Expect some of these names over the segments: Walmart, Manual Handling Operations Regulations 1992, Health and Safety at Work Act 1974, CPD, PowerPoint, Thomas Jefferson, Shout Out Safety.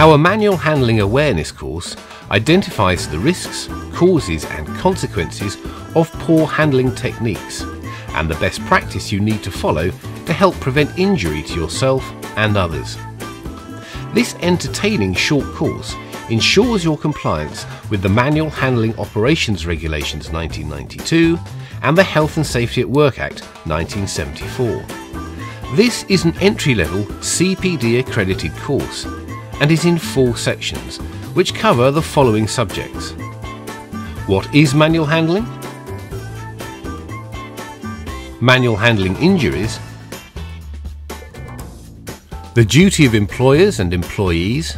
Our Manual Handling Awareness course identifies the risks, causes and consequences of poor handling techniques and the best practice you need to follow to help prevent injury to yourself and others. This entertaining short course ensures your compliance with the Manual Handling Operations Regulations 1992 and the Health and Safety at Work Act 1974. This is an entry-level CPD accredited course and is in 4 sections, which cover the following subjects. What is manual handling? Manual handling injuries. The duty of employers and employees.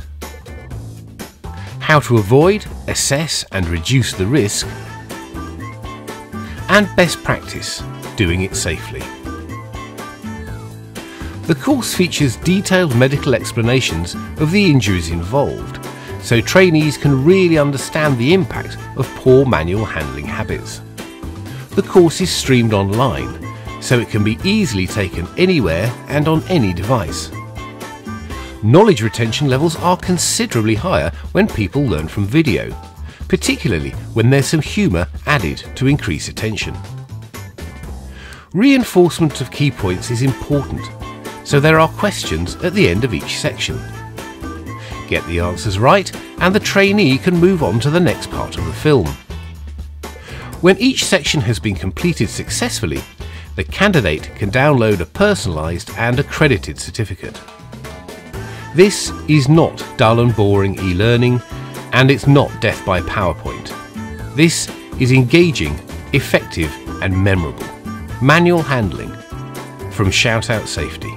How to avoid, assess and reduce the risk. And best practice, doing it safely. The course features detailed medical explanations of the injuries involved, so trainees can really understand the impact of poor manual handling habits. The course is streamed online, so it can be easily taken anywhere and on any device. Knowledge retention levels are considerably higher when people learn from video, particularly when there's some humour added to increase attention. Reinforcement of key points is important, so there are questions at the end of each section. Get the answers right and the trainee can move on to the next part of the film. When each section has been completed successfully, the candidate can download a personalised and accredited certificate. This is not dull and boring e-learning, and it's not death by PowerPoint. This is engaging, effective and memorable. Manual handling from Shout Out Safety.